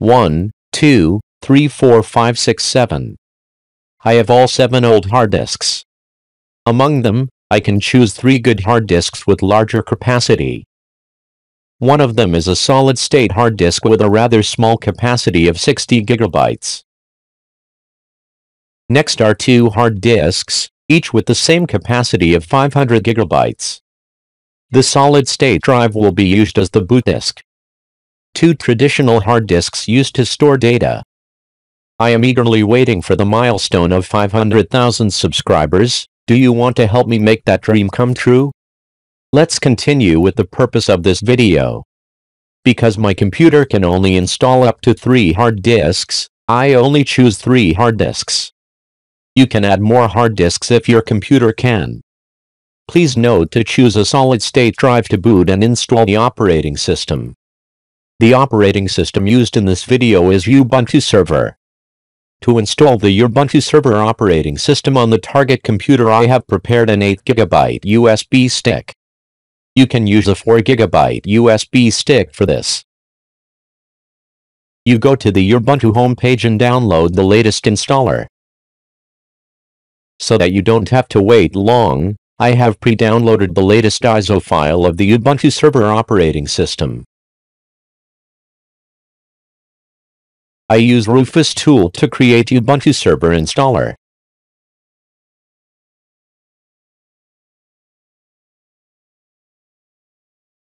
1, 2, 3, 4, 5, 6, 7. I have all 7 old hard disks. Among them, I can choose 3 good hard disks with larger capacity. One of them is a solid-state hard disk with a rather small capacity of 60 gigabytes. Next are 2 hard disks, each with the same capacity of 500 gigabytes. The solid-state drive will be used as the boot disk. 2 traditional hard disks used to store data. I am eagerly waiting for the milestone of 500,000 subscribers. Do you want to help me make that dream come true? Let's continue with the purpose of this video. Because my computer can only install up to 3 hard disks, I only choose 3 hard disks. You can add more hard disks if your computer can. Please note to choose a solid-state drive to boot and install the operating system. The operating system used in this video is Ubuntu Server. To install the Ubuntu Server operating system on the target computer, I have prepared an 8 GB USB stick. You can use a 4 GB USB stick for this. You go to the Ubuntu homepage and download the latest installer. So that you don't have to wait long, I have pre-downloaded the latest ISO file of the Ubuntu Server operating system. I use Rufus tool to create Ubuntu Server installer.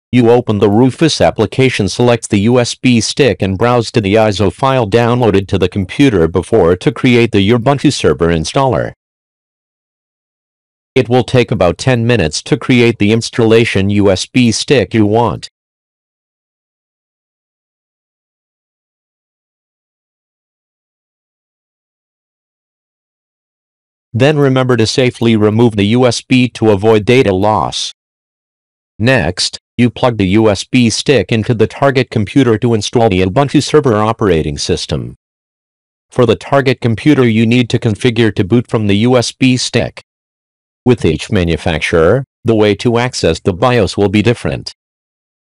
You open the Rufus application, select the USB stick and browse to the ISO file downloaded to the computer before to create the Ubuntu Server installer. It will take about 10 minutes to create the installation USB stick you want. Then remember to safely remove the USB to avoid data loss. Next, you plug the USB stick into the target computer to install the Ubuntu Server operating system. For the target computer, you need to configure to boot from the USB stick. With each manufacturer, the way to access the BIOS will be different.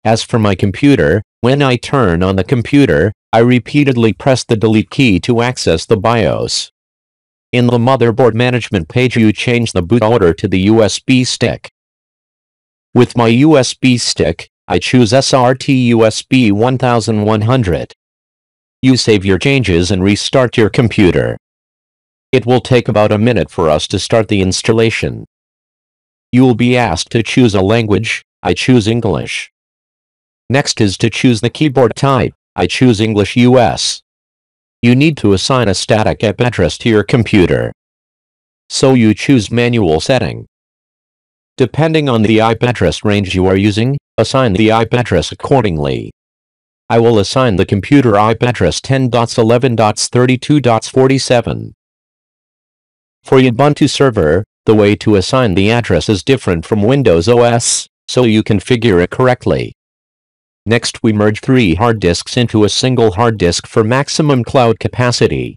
As for my computer, when I turn on the computer, I repeatedly press the delete key to access the BIOS. In the motherboard management page, you change the boot order to the USB stick. With my USB stick, I choose SRT USB 1100. You save your changes and restart your computer. It will take about a minute for us to start the installation. You will be asked to choose a language. I choose English. Next is to choose the keyboard type. I choose English US. You need to assign a static IP address to your computer. So you choose manual setting. Depending on the IP address range you are using, assign the IP address accordingly. I will assign the computer IP address 10.11.32.47. For Ubuntu Server, the way to assign the address is different from Windows OS, so you configure it correctly. Next, we merge 3 hard disks into a single hard disk for maximum cloud capacity.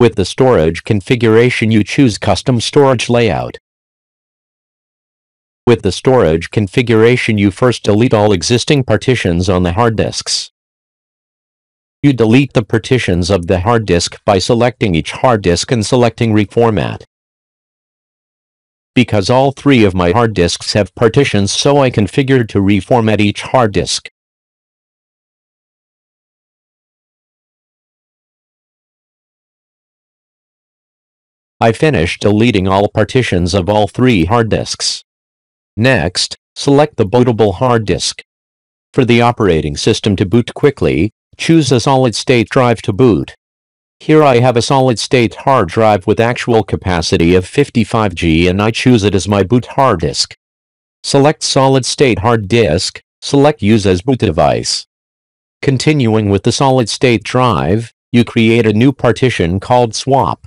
With the storage configuration, you choose custom storage layout. With the storage configuration, you first delete all existing partitions on the hard disks. You delete the partitions of the hard disk by selecting each hard disk and selecting reformat. Because all 3 of my hard disks have partitions, so I configured to reformat each hard disk. I finished deleting all partitions of all 3 hard disks. Next, select the bootable hard disk. For the operating system to boot quickly, choose a solid-state drive to boot. Here I have a solid-state hard drive with actual capacity of 55 GB, and I choose it as my boot hard disk. Select solid-state hard disk, select use as boot device. Continuing with the solid-state drive, you create a new partition called swap.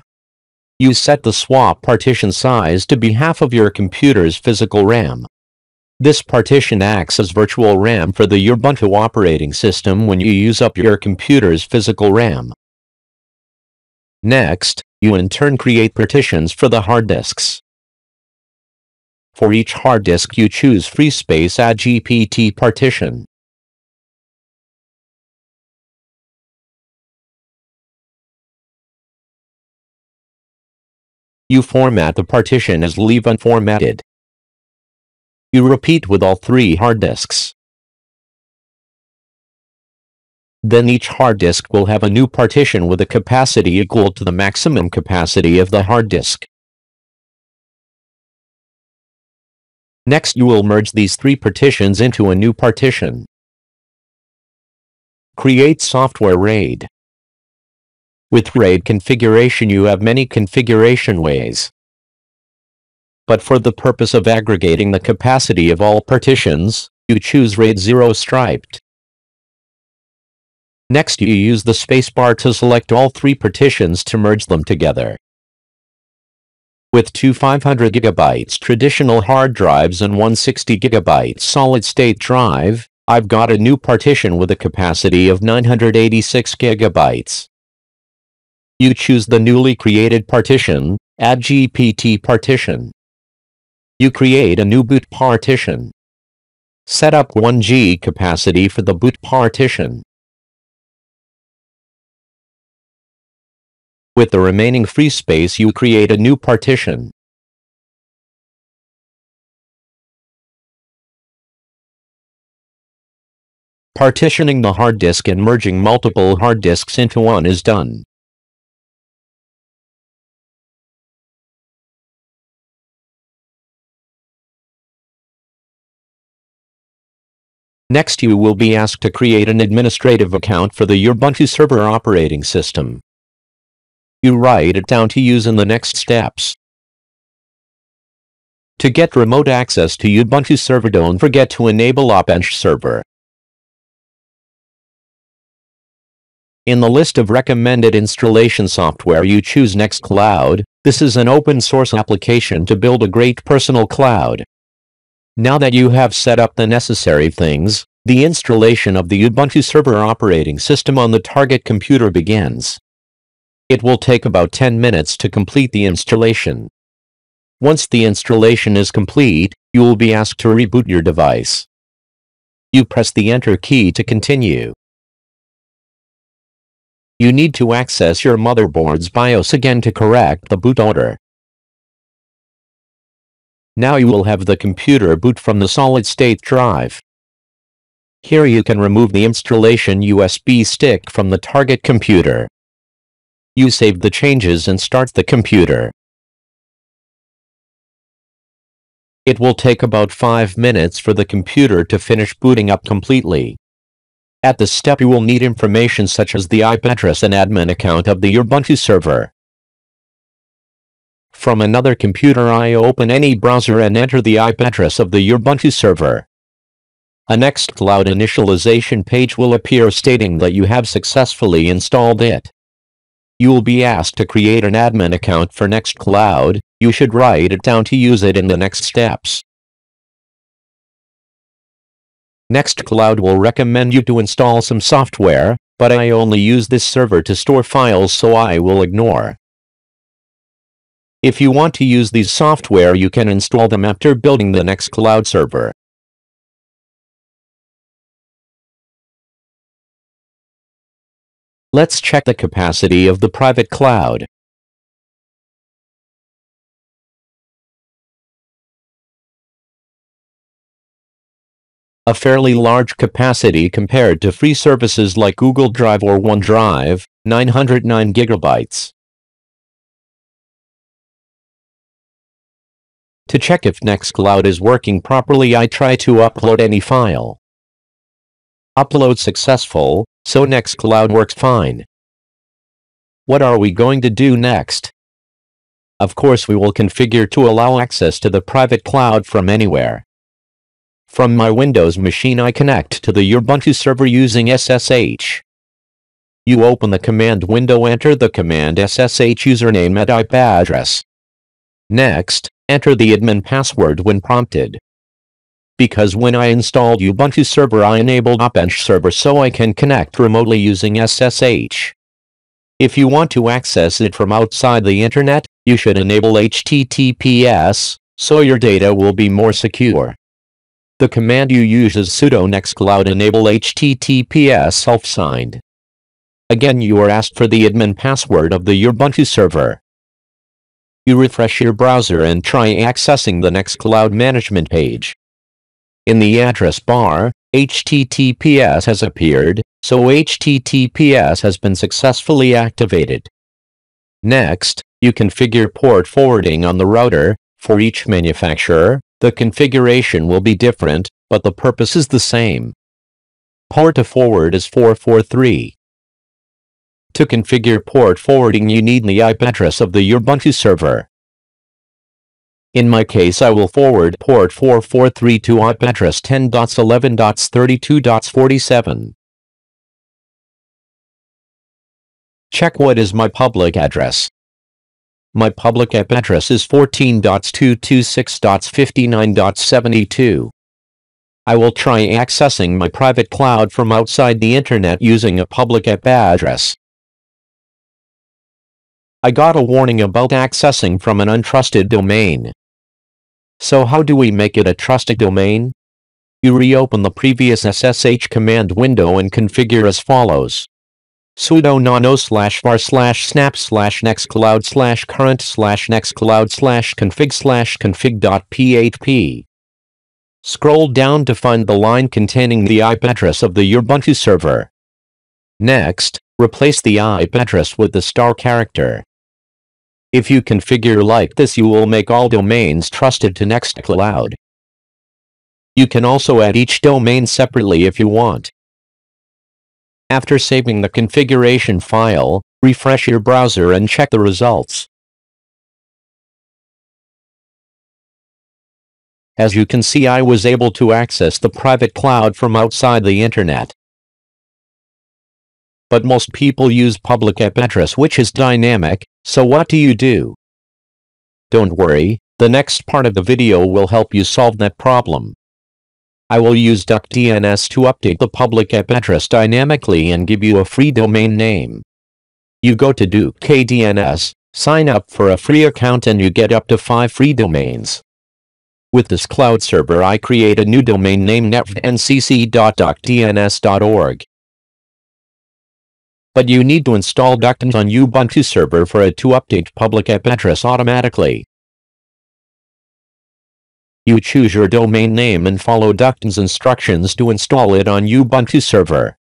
You set the swap partition size to be half of your computer's physical RAM. This partition acts as virtual RAM for the Ubuntu operating system when you use up your computer's physical RAM. Next, you in turn create partitions for the hard disks. For each hard disk, you choose free space add GPT partition. You format the partition as leave unformatted. You repeat with all three hard disks. Then each hard disk will have a new partition with a capacity equal to the maximum capacity of the hard disk. Next, you will merge these three partitions into a new partition. Create software RAID. With RAID configuration, you have many configuration ways. But for the purpose of aggregating the capacity of all partitions, you choose RAID 0-striped. Next, you use the spacebar to select all three partitions to merge them together. With two 500 GB traditional hard drives and 160 GB solid-state drive, I've got a new partition with a capacity of 986 GB. You choose the newly created partition, add GPT partition. You create a new boot partition. Set up 1G capacity for the boot partition. With the remaining free space, you create a new partition. Partitioning the hard disk and merging multiple hard disks into one is done. Next, you will be asked to create an administrative account for the Ubuntu Server operating system. You write it down to use in the next steps. To get remote access to Ubuntu Server, don't forget to enable OpenSSH Server. In the list of recommended installation software, you choose Nextcloud. This is an open source application to build a great personal cloud. Now that you have set up the necessary things, the installation of the Ubuntu Server operating system on the target computer begins. It will take about 10 minutes to complete the installation. Once the installation is complete, you will be asked to reboot your device. You press the Enter key to continue. You need to access your motherboard's BIOS again to correct the boot order. Now you will have the computer boot from the solid-state drive. Here you can remove the installation USB stick from the target computer. You save the changes and start the computer. It will take about 5 minutes for the computer to finish booting up completely. At this step, you will need information such as the IP address and admin account of the Ubuntu Server. From another computer, I open any browser and enter the IP address of the Ubuntu Server. A Nextcloud initialization page will appear stating that you have successfully installed it. You will be asked to create an admin account for Nextcloud. You should write it down to use it in the next steps. Nextcloud will recommend you to install some software, but I only use this server to store files, so I will ignore. If you want to use these software, you can install them after building the Nextcloud server. Let's check the capacity of the private cloud. A fairly large capacity compared to free services like Google Drive or OneDrive, 909 GB. To check if Nextcloud is working properly, I try to upload any file. Upload successful. So Nextcloud works fine. What are we going to do next? Of course, we will configure to allow access to the private cloud from anywhere. From my Windows machine, I connect to the Ubuntu server using SSH. You open the command window, enter the command SSH username and IP address. Next, enter the admin password when prompted. Because when I installed Ubuntu Server, I enabled OpenSSH Server so I can connect remotely using SSH. If you want to access it from outside the internet, you should enable HTTPS, so your data will be more secure. The command you use is sudo nextcloud enable HTTPS self-signed. Again, you are asked for the admin password of the Ubuntu Server. you refresh your browser and try accessing the Nextcloud management page. In the address bar, HTTPS has appeared, so HTTPS has been successfully activated. Next, you configure port forwarding on the router. For each manufacturer, the configuration will be different, but the purpose is the same. Port to forward is 443. To configure port forwarding, you need the IP address of the Ubuntu server. In my case, I will forward port 443 to IP address 10.11.32.47. Check what is my public address. My public IP address is 14.226.59.72. I will try accessing my private cloud from outside the internet using a public IP address. I got a warning about accessing from an untrusted domain. So how do we make it a trusted domain? You reopen the previous SSH command window and configure as follows. Sudo nano/var/snap/nextcloud/current/nextcloud/config/config.php. Scroll down to find the line containing the IP address of the Ubuntu server. Next, replace the IP address with the star character. If you configure like this, you will make all domains trusted to Nextcloud. You can also add each domain separately if you want. After saving the configuration file, refresh your browser and check the results. As you can see, I was able to access the private cloud from outside the internet. But most people use public IP address, which is dynamic, so what do you do? Don't worry, the next part of the video will help you solve that problem. I will use DuckDNS to update the public IP address dynamically and give you a free domain name. You go to DuckDNS, sign up for a free account, and you get up to 5 free domains. With this cloud server, I create a new domain name, netvncc.duckdns.org. But you need to install DuckDNS on Ubuntu server for it to update public IP address automatically. You choose your domain name and follow DuckDNS instructions to install it on Ubuntu server.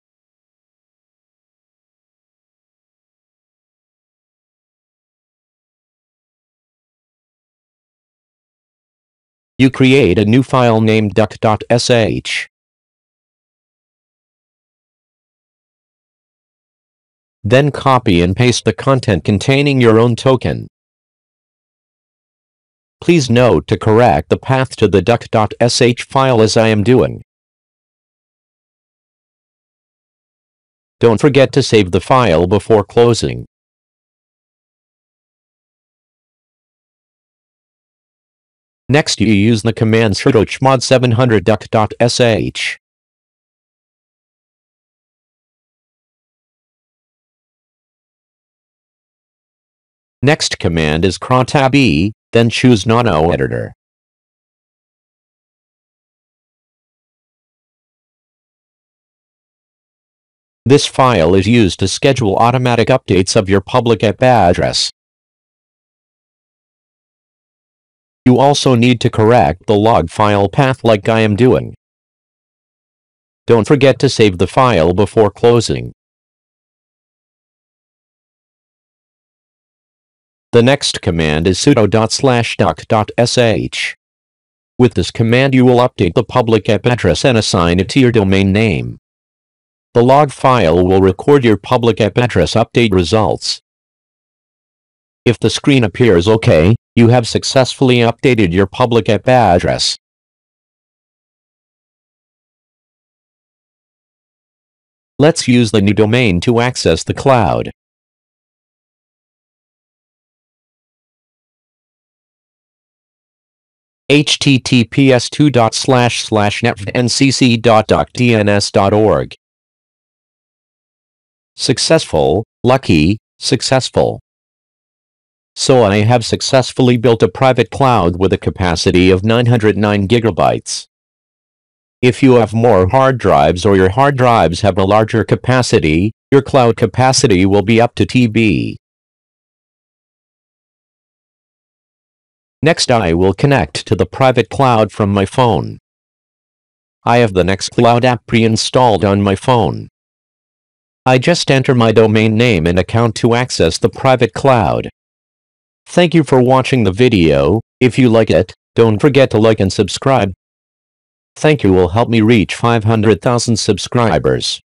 You create a new file named duck.sh. Then copy and paste the content containing your own token. Please note to correct the path to the duck.sh file as I am doing. Don't forget to save the file before closing. Next, you use the command sudo chmod 700 duck.sh. Next command is cron -e. Then choose Nano Editor. This file is used to schedule automatic updates of your public IP address. You also need to correct the log file path like I am doing. Don't forget to save the file before closing. The next command is sudo /duck.sh. With this command, you will update the public IP address and assign it to your domain name. The log file will record your public IP address update results. If the screen appears OK, you have successfully updated your public IP address. Let's use the new domain to access the cloud. https://netvncc.duckdns.org. Successful, lucky, successful. So I have successfully built a private cloud with a capacity of 909 gigabytes. If you have more hard drives or your hard drives have a larger capacity, your cloud capacity will be up to TB. Next, I will connect to the private cloud from my phone. I have the Nextcloud app pre-installed on my phone. I just enter my domain name and account to access the private cloud. Thank you for watching the video. If you like it, don't forget to like and subscribe. Thank you will help me reach 500,000 subscribers.